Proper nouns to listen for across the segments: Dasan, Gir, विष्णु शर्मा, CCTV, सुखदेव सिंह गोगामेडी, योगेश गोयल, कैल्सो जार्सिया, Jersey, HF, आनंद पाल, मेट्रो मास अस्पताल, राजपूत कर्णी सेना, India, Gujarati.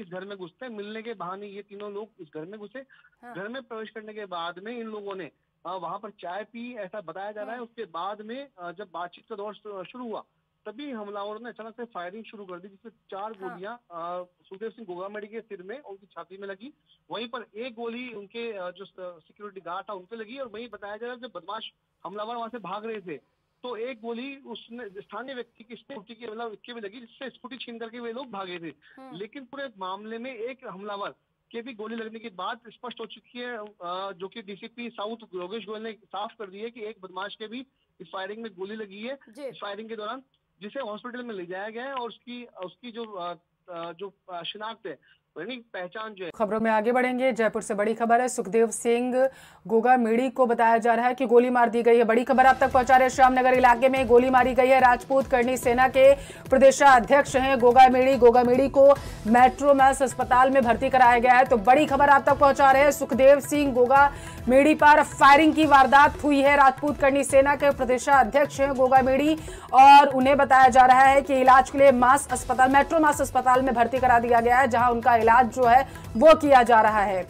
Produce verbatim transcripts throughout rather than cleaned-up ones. कि इस घर में घुसते हैं। मिलने के बहाने ये तीनों लोग इस घर में घुसे। हाँ। घर में प्रवेश करने के बाद में इन लोगों ने वहां पर चाय पी, ऐसा बताया जा रहा है। उसके बाद में जब बातचीत का दौर शुरू हुआ तभी हमलावरों ने अचानक से फायरिंग शुरू कर दी, जिससे चार गोलियां सुखदेव सिंह गोगामेडी के सिर में, उनकी छाती में लगी। वहीं पर एक गोली उनके जो सिक्योरिटी गार्ड था उन पे लगी और वहीं बताया जा रहा है जब बदमाश हमलावर वहां से भाग रहे थे तो एक गोली उसने स्थानीय व्यक्ति की स्कूटी के मतलब इसके भी लगी, जिससे स्कूटी छीन करके वे लोग भागे थे। लेकिन पूरे मामले में एक हमलावर के भी गोली लगने की बात स्पष्ट हो चुकी है, जो कि डीसीपी साउथ योगेश गोयल ने साफ कर दी है कि एक बदमाश के भी इस फायरिंग में गोली लगी है। इस फायरिंग के दौरान जिसे हॉस्पिटल में ले जाया गया है और उसकी उसकी जो जो शिनाख्त है, पहचान जो है। खबरों में आगे बढ़ेंगे। जयपुर से बड़ी खबर है, सुखदेव सिंह गोगामेडी को बताया जा रहा है कि गोली मार दी गई है। बड़ी खबर आप तक पहुंचा रहे, श्यामनगर इलाके में गोली मारी गई है। राजपूत कर्णी सेना के प्रदेशाध्यक्ष हैं गोगामेडी। गोगामेडी को मेट्रो मास अस्पताल में भर्ती कराया गया है। तो बड़ी खबर आप तक पहुंचा रहे हैं, सुखदेव सिंह गोगामेडी पर फायरिंग की वारदात हुई है। राजपूत कर्णी सेना के प्रदेशाध्यक्ष हैं गोगामेडी और उन्हें बताया जा रहा है कि इलाज के लिए मास अस्पताल मेट्रो मास अस्पताल में भर्ती करा दिया गया है, जहां उनका इलाज जो है वो किया जा रहा है।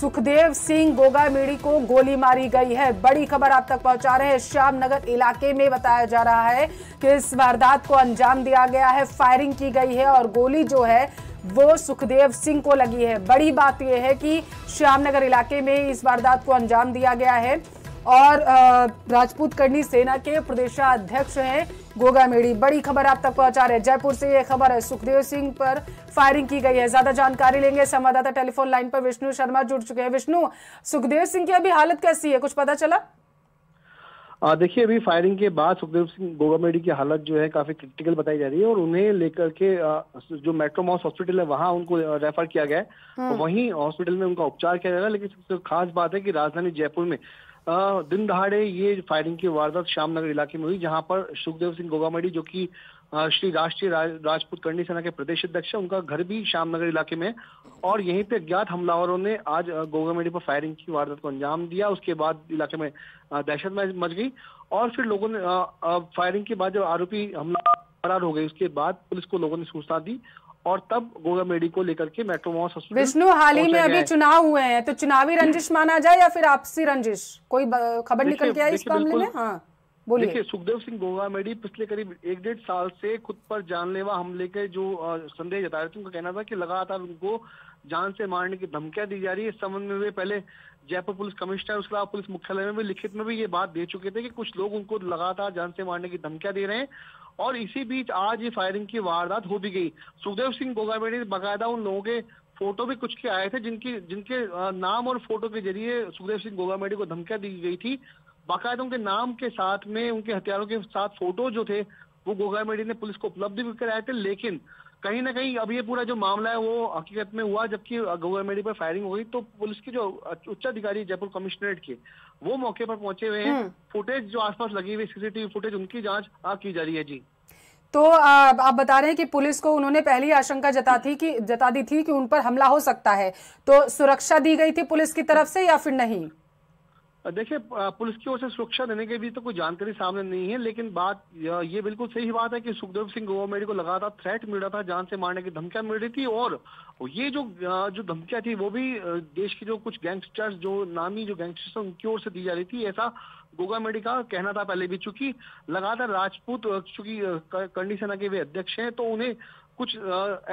सुखदेव सिंह गोगामेडी को गोली मारी गई है। बड़ी खबर आप तक पहुंचा रहे हैं, श्यामनगर इलाके में बताया जा रहा है कि इस वारदात को अंजाम दिया गया है, फायरिंग की गई है और गोली जो है वो सुखदेव सिंह को लगी है। बड़ी बात यह है कि श्यामनगर इलाके में इस वारदात को अंजाम दिया गया है और राजपूत कर्णी सेना के प्रदेशाध्यक्ष हैं गोगामेडी। बड़ी खबर आप तक पहुंचा रहे हैं। जयपुर से यह खबर है, सुखदेव सिंह पर फायरिंग की गई है। ज्यादा जानकारी लेंगे, संवाददाता टेलीफोन लाइन पर विष्णु शर्मा जुड़ चुके हैं। विष्णु, सुखदेव सिंह की अभी हालत कैसी है, कुछ पता चला? देखिए, अभी फायरिंग के बाद सुखदेव सिंह गोगामेडी की हालत जो है काफी क्रिटिकल बताई जा रही है और उन्हें लेकर के जो मेट्रो मास हॉस्पिटल है वहां उनको रेफर किया गया है। वहीं हॉस्पिटल में उनका उपचार किया जा रहा है। लेकिन सबसे खास बात है कि राजधानी जयपुर में दिन दहाड़े ये फायरिंग की वारदात श्यामनगर इलाके में हुई, जहां पर सुखदेव सिंह गोगामेडी जो कि श्री राष्ट्रीय राजपूत कर्णी सेना के प्रदेश अध्यक्ष है, उनका घर भी श्यामनगर इलाके में, और यहीं पे अज्ञात हमलावरों ने आज गोगामेडी पर फायरिंग की वारदात को अंजाम दिया। उसके बाद इलाके में दहशत मच गई और फिर लोगों ने फायरिंग के बाद जब आरोपी हमला फरार हो गए उसके बाद पुलिस को लोगों ने सूचना दी और तब गोगामेडी को लेकर के मेट्रो मास हॉस्पिटल। विष्णु, हाल ही में अभी चुनाव हुए हैं तो चुनावी रंजिश माना जाए या फिर आपसी रंजिश, कोई खबर निकल के आई इस मामले में? हाँ, बोलिए। देखिए, सुखदेव सिंह गोगामेडी पिछले करीब एक डेढ़ साल से खुद पर जानलेवा हमले के जो संदेह जता रहे थे, उनका कहना था कि लगातार उनको जान से मारने की धमकियां दी जा रही है। इस संबंध में वे पहले जयपुर पुलिस कमिश्नर उसके अलावा पुलिस मुख्यालय में भी लिखित में भी ये बात दे चुके थे कि कुछ लोग उनको लगातार जान से मारने की धमकियां दे रहे हैं और इसी बीच आज ये फायरिंग की वारदात हो भी गई। सुखदेव सिंह गोगामेडी ने बाकायदा उन लोगों के फोटो भी कुछ के आए थे जिनकी जिनके नाम और फोटो के जरिए सुखदेव सिंह गोगामेडी को धमकियां दी गई थी। बाकायदा उनके नाम के साथ में उनके हथियारों के साथ फोटो जो थे वो गोगामेडी ने पुलिस को उपलब्ध भी कराए थे। लेकिन कहीं ना कहीं अब ये पूरा जो मामला है वो हकीकत में हुआ जबकि गोगामेडी पर फायरिंग हो गई तो पुलिस के जो उच्च अधिकारी जयपुर कमिश्नरेट के वो मौके पर पहुंचे हुए हैं। फुटेज जो आसपास लगी हुई सीसीटीवी फुटेज उनकी जांच की जा रही है। जी, तो आप बता रहे हैं कि पुलिस को उन्होंने पहली आशंका जता थी कि जता दी थी कि उन पर हमला हो सकता है, तो सुरक्षा दी गई थी पुलिस की तरफ से या फिर नहीं? देखिए, पुलिस की ओर से सुरक्षा देने के भी तो कोई जानकारी सामने नहीं है, लेकिन बात ये बिल्कुल सही बात है कि सुखदेव सिंह गोगामेडी को लगातार थ्रेट मिल रहा था, जान से मारने की धमकियां मिल रही थी और ये जो जो धमकियां थी वो भी देश के जो कुछ गैंगस्टर्स जो नामी जो गैंगस्टर्स उनकी ओर से दी जा रही थी, ऐसा गोगामेडी का कहना था पहले भी। चूंकि लगातार राजपूत चूंकि कर्णी सेना के वे अध्यक्ष हैं तो उन्हें कुछ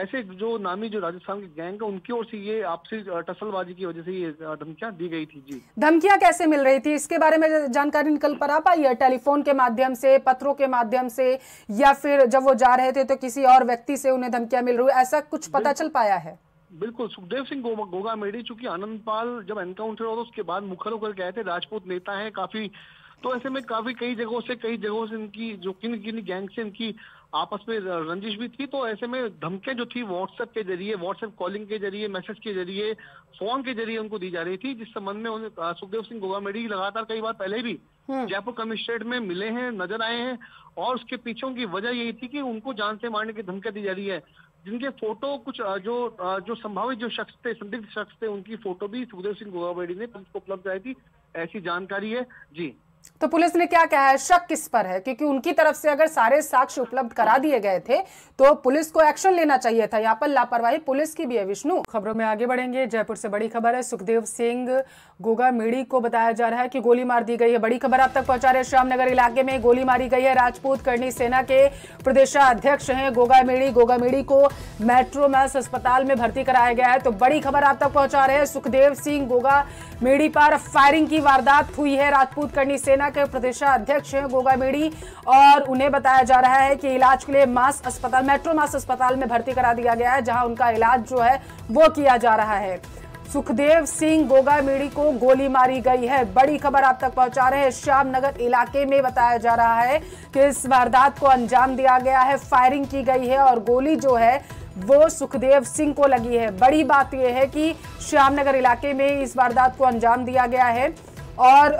ऐसे जो नामी जो राजस्थान के गैंग है उनकी ओर से ये आपसी टसलबाजी की वजह से ये धमकियां दी गई थी। जी, धमकियां कैसे मिल रही थी इसके बारे में जानकारी निकल पर आ पाई है? टेलीफोन के माध्यम से, पत्रों के माध्यम से, या फिर जब वो जा रहे थे तो किसी और व्यक्ति से उन्हें धमकियां मिल रही, ऐसा कुछ पता चल पाया है? बिल्कुल, सुखदेव सिंह गोगामेडी चूंकि आनंद पाल जब एनकाउंटर हुआ तो उसके बाद मुखर होकर गए थे, राजपूत नेता है काफी, तो ऐसे में काफी कई जगहों से कई जगहों से इनकी जो किन किन गैंग से इनकी आपस में रंजिश भी थी, तो ऐसे में धमकियां जो थी व्हाट्सएप के जरिए, व्हाट्सएप कॉलिंग के जरिए, मैसेज के जरिए, फोन के जरिए उनको दी जा रही थी, जिस संबंध में उन्हें सुखदेव सिंह गोगामेडी लगातार कई बार पहले भी जयपुर कमिश्नरेट में मिले हैं, नजर आए हैं और उसके पीछे उनकी वजह यही थी कि उनको जान से मारने की धमकियां दी जा रही है। जिनके फोटो कुछ जो जो संभावित जो शख्स थे, संदिग्ध शख्स थे, उनकी फोटो भी सुखदेव सिंह गोगामेडी ने पुलिस को उपलब्ध कराई थी, ऐसी जानकारी है। जी। तो पुलिस ने क्या कहा है, शक किस पर है, क्योंकि उनकी तरफ से अगर सारे साक्ष्य उपलब्ध करा दिए गए थे तो पुलिस को एक्शन लेना चाहिए था। यहाँ पर लापरवाही पुलिस की भी है। विष्णु, खबरों में आगे बढ़ेंगे। जयपुर से बड़ी खबर है, सुखदेव सिंह गोगामेडी को बताया जा रहा है कि गोली मार दी गई है। बड़ी खबर आप तक पहुंचा रहे, श्यामनगर इलाके में गोली मारी गई है। राजपूत कर्णी सेना के प्रदेशाध्यक्ष हैं गोगामेडी। गोगामेडी को मेट्रो मास अस्पताल में भर्ती कराया गया है। तो बड़ी खबर आप तक पहुंचा रहे हैं, सुखदेव सिंह गोगामेडी पर फायरिंग की वारदात हुई है। राजपूत कर्णी सेना के प्रदेशाध्यक्ष हैं गोगामेडी और उन्हें बताया जा रहा है कि इलाज के लिए मास अस्पताल मेट्रो मास अस्पताल में भर्ती करा दिया गया है, जहां उनका इलाज जो है वो किया जा रहा है। सुखदेव सिंह गोगामेडी को गोली मारी गई है। बड़ी खबर आप तक पहुंचा रहे हैं, श्यामनगर इलाके में बताया जा रहा है कि इस वारदात को अंजाम दिया गया है, फायरिंग की गई है और गोली जो है वो सुखदेव सिंह को लगी है। बड़ी बात यह है कि श्यामनगर इलाके में इस वारदात को अंजाम दिया गया है और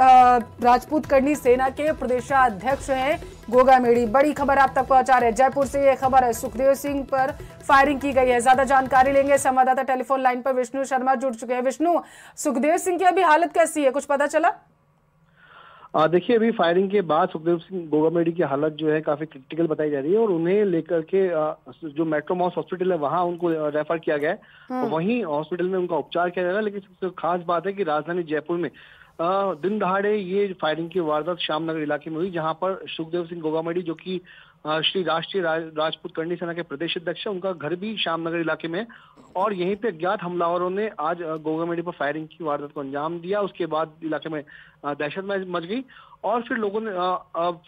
राजपूत कर्णी सेना के प्रदेशाध्यक्ष हैं गोगामेडी। बड़ी खबर आप तक पहुंचा रहे हैं, जयपुर से ये खबर है, सुखदेव सिंह पर फायरिंग की गई है। ज्यादा जानकारी लेंगे, संवाददाता टेलीफोन लाइन पर विष्णु शर्मा जुड़ चुके हैं। विष्णु, सुखदेव सिंह की अभी हालत कैसी है, कुछ पता चला? देखिए, अभी फायरिंग के बाद सुखदेव सिंह गोगामेडी की हालत जो है काफी क्रिटिकल बताई जा रही है और उन्हें लेकर के जो मेट्रो मास हॉस्पिटल है वहां उनको रेफर किया गया है। वहीं हॉस्पिटल में उनका उपचार किया जाएगा। लेकिन सबसे खास बात है कि राजधानी जयपुर में दिन दहाड़े ये फायरिंग की वारदात श्यामनगर इलाके में हुई, जहां पर सुखदेव सिंह गोगामेडी जो कि श्री राष्ट्रीय राज, राजपूत कर्णी सेना के प्रदेश अध्यक्ष हैं, उनका घर भी श्यामनगर इलाके में, और यहीं पे अज्ञात हमलावरों ने आज गोगामेडी पर फायरिंग की वारदात को अंजाम दिया। उसके बाद इलाके में दहशत मच गई और फिर लोगों ने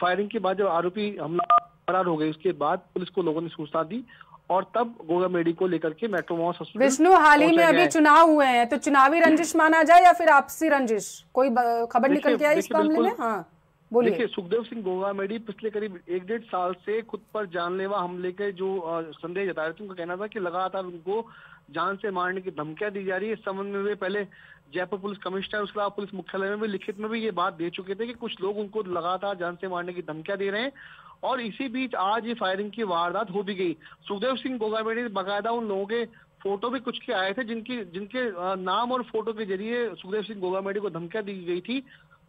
फायरिंग के बाद जब आरोपी हमला फरार हो गए उसके बाद पुलिस को लोगों ने सूचना दी और तब गोगामेडी को लेकर के मेट्रो मास अस्पताल। विष्णु, हाल ही में अभी चुनाव हुए हैं तो चुनावी रंजिश माना जाए या फिर आपसी रंजिश, कोई खबर निकल के आई इस मामले में? हाँ बोलिए। देखिए, सुखदेव सिंह गोगामेडी पिछले करीब एक डेढ़ साल से खुद पर जानलेवा हमले के जो संदेह जता रहे थे, उनका कहना था कि लगातार उनको जान से मारने की धमकियां दी जा रही है। इस संबंध में वे पहले जयपुर पुलिस कमिश्नर उसके अलावा पुलिस मुख्यालय में भी लिखित में भी ये बात दे चुके थे कि कुछ लोग उनको लगातार जान से मारने की धमकियां दे रहे हैं और इसी बीच आज ये फायरिंग की वारदात हो भी गई। सुखदेव सिंह गोगामेडी ने बाकायदा उन लोगों के फोटो भी कुछ के आए थे जिनकी जिनके नाम और फोटो के जरिए सुखदेव सिंह गोगामेडी को धमकियां दी गई थी।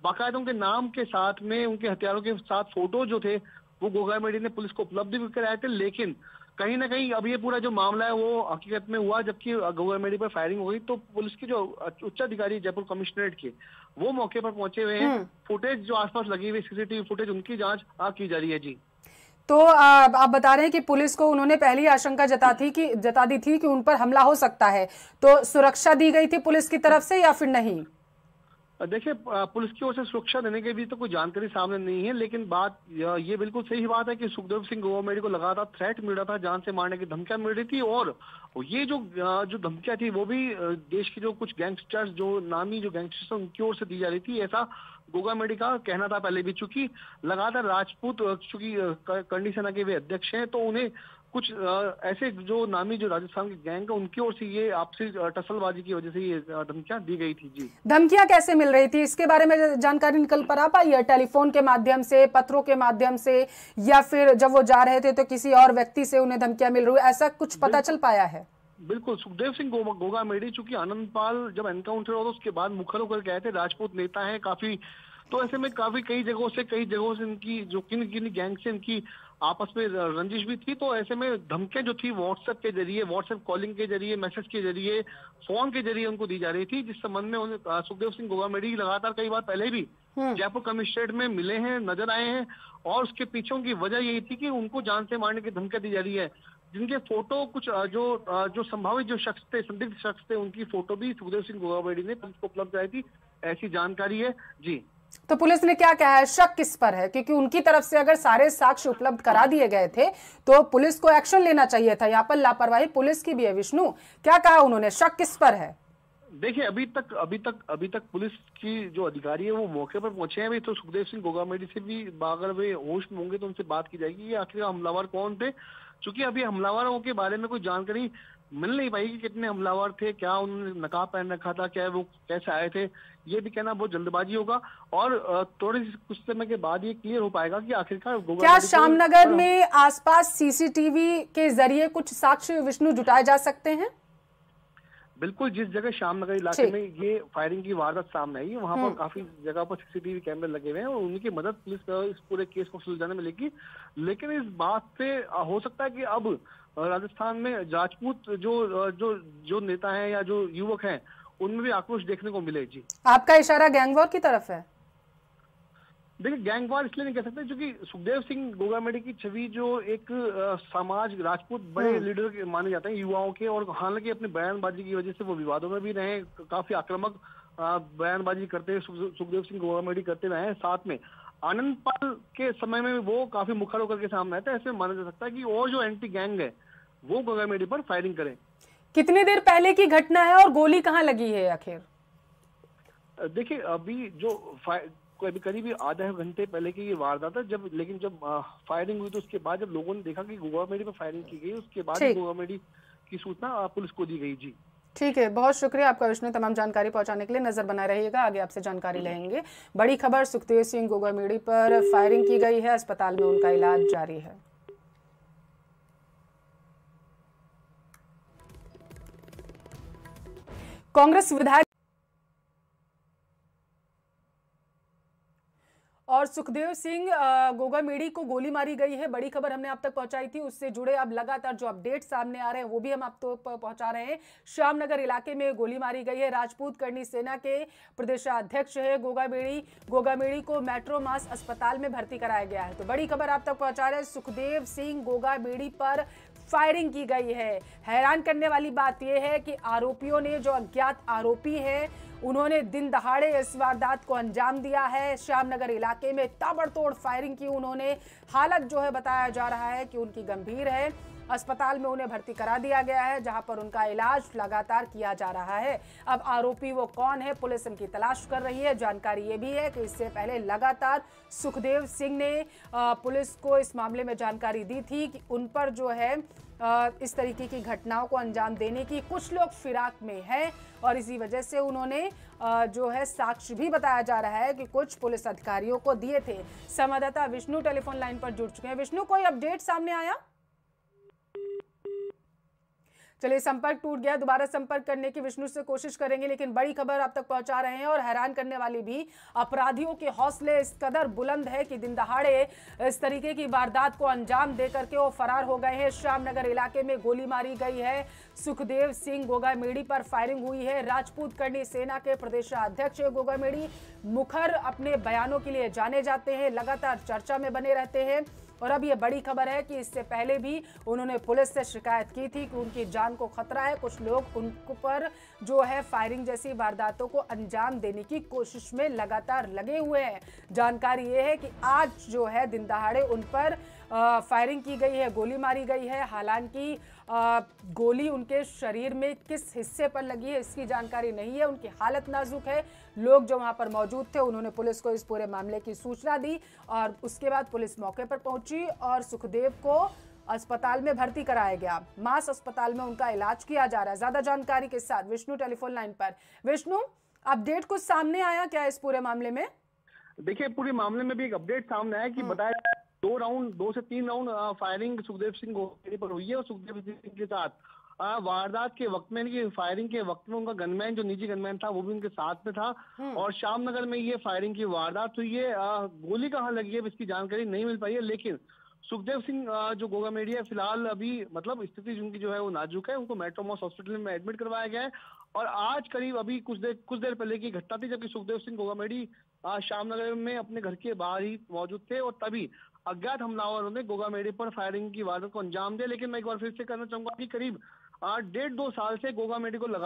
बाकायदा उनके नाम के साथ में उनके हथियारों के साथ फोटो जो थे वो गोगामेडी ने पुलिस को उपलब्ध भी कराए थे। लेकिन कहीं ना कहीं अब ये पूरा जो मामला है वो हकीकत में हुआ जबकि गोगामेडी पर फायरिंग हो गई तो पुलिस के जो उच्च अधिकारी जयपुर कमिश्नरेट के वो मौके पर पहुंचे हुए हैं। फुटेज जो आसपास लगी हुई सीसीटीवी फुटेज उनकी जांच आज की जा रही है। जी, तो आप बता रहे हैं कि पुलिस को उन्होंने पहली आशंका जता थी कि जता दी थी कि उन पर हमला हो सकता है, तो सुरक्षा दी गई थी पुलिस की तरफ से या फिर नहीं? देखिए, पुलिस की ओर से सुरक्षा देने के भी तो कोई जानकारी सामने नहीं है, लेकिन बात ये बिल्कुल सही बात है कि सुखदेव सिंह गोगामेडी को लगातार थ्रेट मिल रहा था, जान से मारने की धमकियां मिल रही थी और ये जो जो धमकियां थी वो भी देश के जो कुछ गैंगस्टर्स जो नामी जो गैंगस्टर्स उनकी ओर से दी जा रही थी, ऐसा गोगामेडी का कहना था पहले भी। चूंकि लगातार राजपूत चूंकि कर्णी सेना के वे अध्यक्ष हैं तो उन्हें कुछ ऐसे जो नामी जो राजस्थान के गैंग है उनकी ओर से ये आपसी टसलबाजी की वजह से ये धमकियां दी गई थी। जी, धमकियां कैसे मिल रही थी इसके बारे में जानकारी निकल पर आ पाई है? टेलीफोन के माध्यम से, पत्रों के माध्यम से, या फिर जब वो जा रहे थे तो किसी और व्यक्ति से उन्हें धमकियां मिल रही, ऐसा कुछ पता चल पाया है? बिल्कुल, सुखदेव सिंह गोगामेडी चूंकि आनंद पाल जब एनकाउंटर हुआ उसके बाद मुखर होकर गए थे, राजपूत नेता है काफी, तो ऐसे में काफी कई जगहों से कई जगहों से इनकी जो किन किन गैंग से इनकी आपस में रंजिश भी थी, तो ऐसे में धमकियां जो थी व्हाट्सएप के जरिए, व्हाट्सएप कॉलिंग के जरिए, मैसेज के जरिए, फोन के जरिए उनको दी जा रही थी, जिस संबंध में सुखदेव सिंह गोगामेडी लगातार कई बार पहले भी जयपुर कमिश्नरेट में मिले हैं, नजर आए हैं और उसके पीछे उनकी वजह यही थी कि उनको जान से मारने की धमकियां दी जा रही है। जिनके फोटो कुछ जो जो संभावित जो शख्स थे, संदिग्ध शख्स थे, उनकी फोटो भी सुखदेव सिंह गोगामेडी ने पुलिस को उपलब्ध कराई थी, ऐसी जानकारी है। जी, तो पुलिस ने क्या कहा है, शक किस पर है, क्योंकि उनकी तरफ से अगर सारे साक्ष्य उपलब्ध करा दिए गए थे तो पुलिस को एक्शन लेना चाहिए था। यहाँ पर लापरवाही पुलिस की भी है। विष्णु, क्या कहा उन्होंने, शक किस पर है? देखिए, अभी तक अभी तक अभी तक पुलिस की जो अधिकारी है वो मौके पर पहुंचे हैं। अभी तो सुखदेव सिंह गोगामेडी से भी अगर वे होश में होंगे तो उनसे बात की जाएगी कि आखिर हमलावर कौन थे, चूंकि अभी हमलावरों के बारे में कोई जानकारी मिल नहीं पाई कि कितने हमलावर थे, क्या उन्होंने नकाब पहन रखा था, क्या वो कैसे आए थे, ये भी कहना बहुत जल्दबाजी होगा और थोड़े कुछ समय के बाद ये क्लियर हो पाएगा कि आखिरकार क्या श्यामनगर में आसपास सीसीटीवी के जरिए कुछ साक्ष्य विष्णु जुटाए जा सकते हैं। बिल्कुल जिस जगह श्यामनगर इलाके में ये फायरिंग की वारदात सामने आई, वहाँ पर काफी जगह पर सीसीटीवी कैमरे लगे हुए हैं और उनकी मदद पुलिस इस पूरे केस को सुलझाने में लेगी। लेकिन इस बात से हो सकता है कि अब राजस्थान में राजपूत जो जो जो नेता हैं या जो युवक हैं उनमें भी आक्रोश देखने को मिले। जी, आपका इशारा गैंगवार की तरफ है? देखिए, गैंगवार इसलिए नहीं कह सकते क्योंकि सुखदेव सिंह गोगामेडी की छवि जो एक आ, समाज राजपूत बड़े लीडर के माने जाते हैं युवाओं के, और हालांकि अपनी बयानबाजी की वजह से वो विवादों में भी रहे, काफी आक्रामक बयानबाजी करते सुखदेव सिंह गोगामेडी करते रहे हैं। साथ में आनंद पाल के समय में वो काफी मुखर होकर के सामने आते हैं। ऐसे माना जा सकता है कि और जो एंटी गैंग है वो गोगामेडी पर फायरिंग करें। कितने देर पहले की घटना है और गोली कहाँ लगी है आखिर? देखिए, अभी जो अभी करीब आधा घंटे पहले की ये वारदात है, जब लेकिन जब आ, फायरिंग हुई तो उसके बाद जब लोगों ने देखा कि गोगामेडी पर फायरिंग की गई, उसके बाद गोगामेडी की सूचना पुलिस को दी गई। जी ठीक है, बहुत शुक्रिया आपका विष्णु, तमाम जानकारी पहुंचाने के लिए। नजर बनाए रहिएगा, आगे आपसे जानकारी लेंगे। बड़ी खबर, सुखदेव सिंह गोगामेडी पर फायरिंग की गई है, अस्पताल में उनका इलाज जारी है। कांग्रेस विधायक और सुखदेव सिंह गोगामेडी को गोली मारी गई है, बड़ी खबर हमने आप तक पहुंचाई थी। उससे जुड़े अब लगातार जो अपडेट सामने आ रहे हैं वो भी हम आप तक तो पहुंचा रहे हैं। श्यामनगर इलाके में गोली मारी गई है। राजपूत कर्णी सेना के प्रदेशाध्यक्ष है गोगामेडी। गोगामेडी को मेट्रो मास अस्पताल में भर्ती कराया गया है। तो बड़ी खबर आप तक पहुँचा रहे हैं, सुखदेव सिंह गोगामेडी पर फायरिंग की गई है। हैरान करने वाली बात यह है कि आरोपियों ने, जो अज्ञात आरोपी है, उन्होंने दिन दहाड़े इस वारदात को अंजाम दिया है। श्यामनगर इलाके में ताबड़तोड़ फायरिंग की उन्होंने। हालत जो है बताया जा रहा है कि उनकी गंभीर है, अस्पताल में उन्हें भर्ती करा दिया गया है, जहां पर उनका इलाज लगातार किया जा रहा है। अब आरोपी वो कौन है, पुलिस उनकी तलाश कर रही है। जानकारी ये भी है कि इससे पहले लगातार सुखदेव सिंह ने पुलिस को इस मामले में जानकारी दी थी कि उन पर जो है इस तरीके की घटनाओं को अंजाम देने की, कुछ लोग फिराक में हैं और इसी वजह से उन्होंने जो है साक्ष्य भी बताया जा रहा है कि कुछ पुलिस अधिकारियों को दिए थे। संवाददाता विष्णु टेलीफोन लाइन पर जुड़ चुके हैं। विष्णु, कोई अपडेट सामने आया? चलिए, संपर्क टूट गया, दोबारा संपर्क करने की विष्णु से कोशिश करेंगे, लेकिन बड़ी खबर आप तक पहुंचा रहे हैं और हैरान करने वाली भी। अपराधियों के हौसले इस कदर बुलंद है कि दिन दहाड़े इस तरीके की वारदात को अंजाम दे करके वो फरार हो गए हैं। श्यामनगर इलाके में गोली मारी गई है, सुखदेव सिंह गोगामेडी पर फायरिंग हुई है। राजपूत कर्णी सेना के प्रदेशाध्यक्ष गोगामेडी मुखर अपने बयानों के लिए जाने जाते हैं, लगातार चर्चा में बने रहते हैं। और अब ये बड़ी खबर है कि इससे पहले भी उन्होंने पुलिस से शिकायत की थी कि उनकी जान को खतरा है, कुछ लोग उनको पर जो है फायरिंग जैसी वारदातों को अंजाम देने की कोशिश में लगातार लगे हुए हैं। जानकारी ये है कि आज जो है दिन दहाड़े उन पर फायरिंग की गई है, गोली मारी गई है। हालांकि गोली उनके शरीर में किस हिस्से पर लगी है इसकी जानकारी नहीं है। उनकी हालत नाजुक है। लोग जो वहाँ पर मौजूद थे उन्होंने पुलिस को इस पूरे मामले की सूचना दी और उसके बाद पुलिस मौके पर पहुंची और सुखदेव को अस्पताल में भर्ती कराया गया। मास अस्पताल में उनका इलाज किया जा रहा है। ज़्यादा जानकारी के साथ विष्णु टेलीफोन लाइन पर। विष्णु, अपडेट कुछ सामने आया क्या इस पूरे मामले में? देखिए, पूरे मामले में भी एक अपडेट सामने आया कि बताया दो राउंड दो से तीन राउंड फायरिंग सुखदेव सिंह गोगामेडी पर हुई है और सुखदेव सिंह के साथ वारदात के वक्त में, फायरिंग के वक्त में उनका गनमैन, जो निजी गनमैन था, वो भी उनके साथ में था। और श्यामनगर में ये फायरिंग की वारदात हुई है। गोली कहाँ लगी है इसकी जानकारी नहीं मिल पाई है, लेकिन सुखदेव सिंह जो गोगामेडी है फिलहाल अभी मतलब स्थिति उनकी जो है वो नाजुक है। उनको मेट्रो मास हॉस्पिटल में एडमिट करवाया गया है। और आज करीब अभी कुछ देर कुछ देर पहले की घटना थी, जबकि सुखदेव सिंह गोगामेडी श्यामनगर में अपने घर के बाहर ही मौजूद थे और तभी अज्ञात हमलावरों ने गोगामेडी पर फायरिंग की वारदात को अंजाम दिया। लेकिन मैं एक बार फिर से कहना चाहूंगा कि करीब डेढ़ दो साल से गोगामेडी को लगा